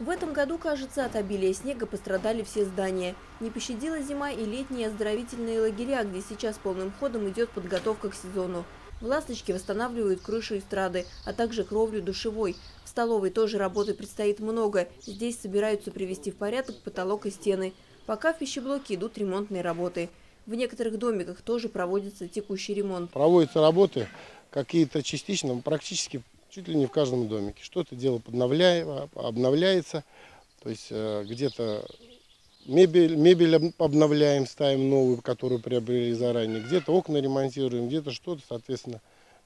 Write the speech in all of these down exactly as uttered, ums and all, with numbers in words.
В этом году, кажется, от обилия снега пострадали все здания. Не пощадила зима и летние оздоровительные лагеря, где сейчас полным ходом идет подготовка к сезону. В «Ласточке» восстанавливают крышу эстрады, а также кровлю душевой. В столовой тоже работы предстоит много. Здесь собираются привести в порядок потолок и стены. Пока в пищеблоке идут ремонтные работы. В некоторых домиках тоже проводится текущий ремонт. Проводятся работы какие-то частично, практически чуть ли не в каждом домике. Что-то дело подновляя, обновляется, то есть где-то мебель, мебель обновляем, ставим новую, которую приобрели заранее, где-то окна ремонтируем, где-то что-то, соответственно,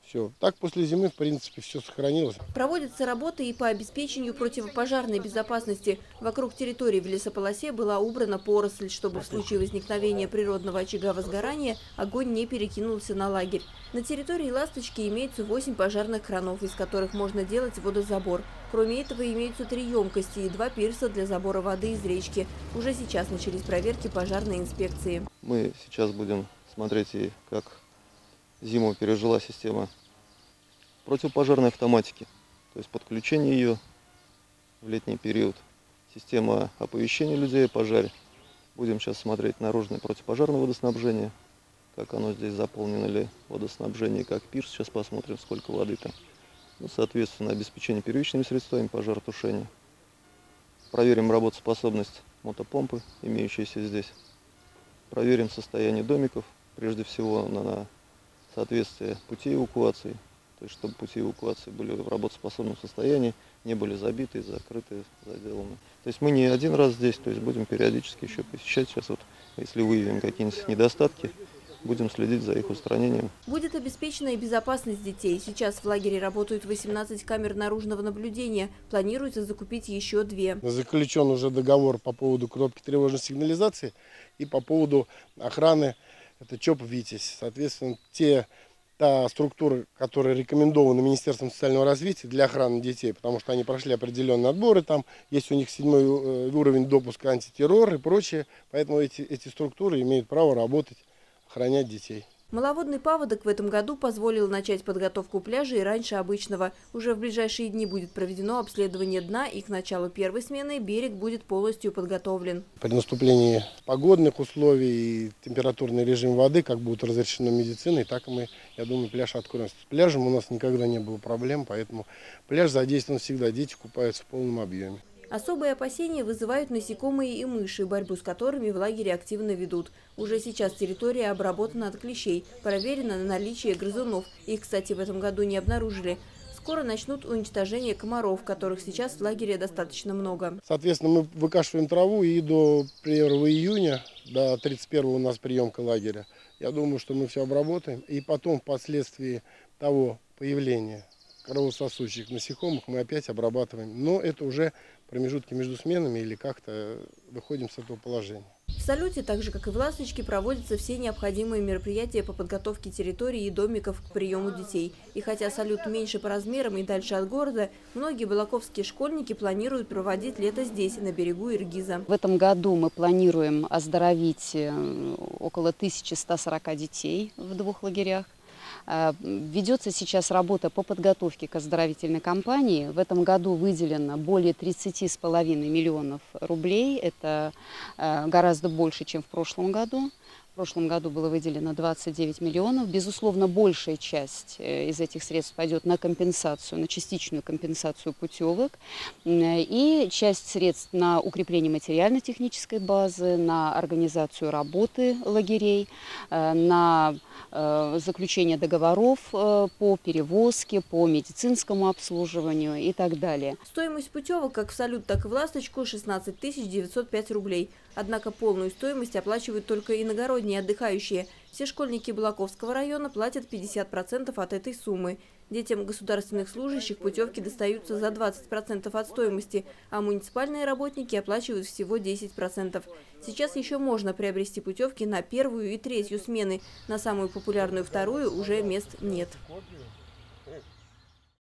все. Так после зимы, в принципе, все сохранилось. Проводятся работы и по обеспечению противопожарной безопасности. Вокруг территории в лесополосе была убрана поросль, чтобы в случае возникновения природного очага возгорания огонь не перекинулся на лагерь. На территории «Ласточки» имеются восемь пожарных кранов, из которых можно делать водозабор. Кроме этого, имеются три емкости и два пирса для забора воды из речки. Уже сейчас начались проверки пожарной инспекции. Мы сейчас будем смотреть, и как зиму пережила система противопожарной автоматики, то есть подключение ее в летний период, система оповещения людей о пожаре. Будем сейчас смотреть наружное противопожарное водоснабжение, как оно здесь заполнено ли водоснабжение, как пирс, сейчас посмотрим, сколько воды там. Ну, соответственно, обеспечение первичными средствами пожаротушения. Проверим работоспособность мотопомпы, имеющейся здесь. Проверим состояние домиков, прежде всего на соответствие пути эвакуации, то есть чтобы пути эвакуации были в работоспособном состоянии, не были забиты, закрыты, заделаны. То есть мы не один раз здесь, то есть будем периодически еще посещать. Сейчас вот, если выявим какие-нибудь недостатки, будем следить за их устранением. Будет обеспечена и безопасность детей. Сейчас в лагере работают восемнадцать камер наружного наблюдения. Планируется закупить еще две. Заключен уже договор по поводу кнопки тревожной сигнализации и по поводу охраны. Это ЧОП «Витязь». Соответственно, те, та структура, которая рекомендована Министерством социального развития для охраны детей, потому что они прошли определенные отборы, там есть у них седьмой уровень допуска, антитеррор и прочее. Поэтому эти, эти структуры имеют право работать, охранять детей. Маловодный паводок в этом году позволил начать подготовку пляжей раньше обычного. Уже в ближайшие дни будет проведено обследование дна, и к началу первой смены берег будет полностью подготовлен. При наступлении погодных условий и температурный режим воды, как будет разрешено медициной, так мы, я думаю, пляж откроем. С пляжем у нас никогда не было проблем, поэтому пляж задействован всегда, дети купаются в полном объеме. Особые опасения вызывают насекомые и мыши, борьбу с которыми в лагере активно ведут. Уже сейчас территория обработана от клещей, проверено на наличие грызунов. Их, кстати, в этом году не обнаружили. Скоро начнут уничтожение комаров, которых сейчас в лагере достаточно много. Соответственно, мы выкашиваем траву, и до первого июня, до тридцать первого у нас приемка лагеря. Я думаю, что мы все обработаем, и потом впоследствии того появления кровососущих насекомых мы опять обрабатываем. Но это уже промежутки между сменами или как-то выходим с этого положения. В «Салюте», так же как и в «Ласточке», проводятся все необходимые мероприятия по подготовке территории и домиков к приему детей. И хотя «Салют» меньше по размерам и дальше от города, многие балаковские школьники планируют проводить лето здесь, на берегу Иргиза. В этом году мы планируем оздоровить около тысячи ста сорока детей в двух лагерях. Ведется сейчас работа по подготовке к оздоровительной кампании. В этом году выделено более тридцати с половиной миллионов рублей. Это гораздо больше, чем в прошлом году. В прошлом году было выделено двадцать девять миллионов. Безусловно, большая часть из этих средств пойдет на компенсацию, на частичную компенсацию путевок. И часть средств на укрепление материально-технической базы, на организацию работы лагерей, на заключение договоров по перевозке, по медицинскому обслуживанию и так далее. Стоимость путевок как в «Салют», так и в «Ласточку» – шестнадцать тысяч девятьсот пять рублей. Однако полную стоимость оплачивают только иногородние отдыхающие. Все школьники Балаковского района платят пятьдесят процентов от этой суммы. Детям государственных служащих путевки достаются за двадцать процентов от стоимости, а муниципальные работники оплачивают всего десять процентов. Сейчас еще можно приобрести путевки на первую и третью смены. На самую популярную вторую уже мест нет.